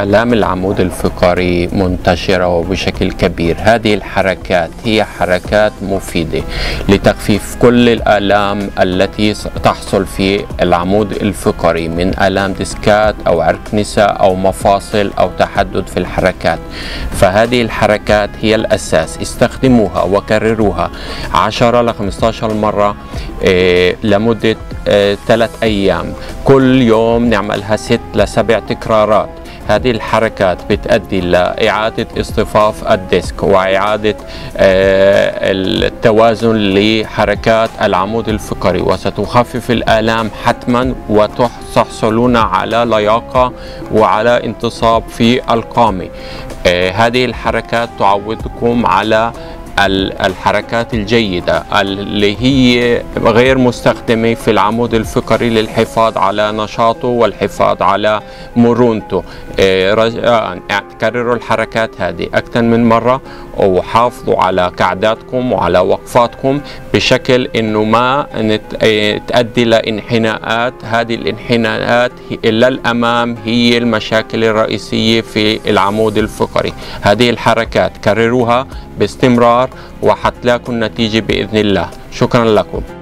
الإعلام العمود الفقري منتشرة وبشكل كبير. هذه الحركات هي حركات مفيدة لتخفيف كل الآلام التي تحصل في العمود الفقري من آلام ديسكات أو عرق نساء أو مفاصل أو تحدد في الحركات. فهذه الحركات هي الأساس، استخدموها وكرروها 10 ل 15 مرة لمدة 3 أيام، كل يوم نعملها 6 ل 7 تكرارات. هذه الحركات بتؤدي لإعادة اصطفاف الديسك وإعادة التوازن لحركات العمود الفقري، وستخفف الآلام حتما وتحصلون على لياقة وعلى انتصاب في القامة. هذه الحركات تعودكم على الحركات الجيدة اللي هي غير مستخدمة في العمود الفقري للحفاظ على نشاطه والحفاظ على مرونته. رجاء كرروا الحركات هذه أكثر من مرة، وحافظوا على قعداتكم وعلى وقفاتكم بشكل إنه ما تؤدي لانحناءات. هذه الانحناءات للأمام هي المشاكل الرئيسية في العمود الفقري. هذه الحركات كرروها باستمرار وحتلاقوا النتيجة بإذن الله. شكرا لكم.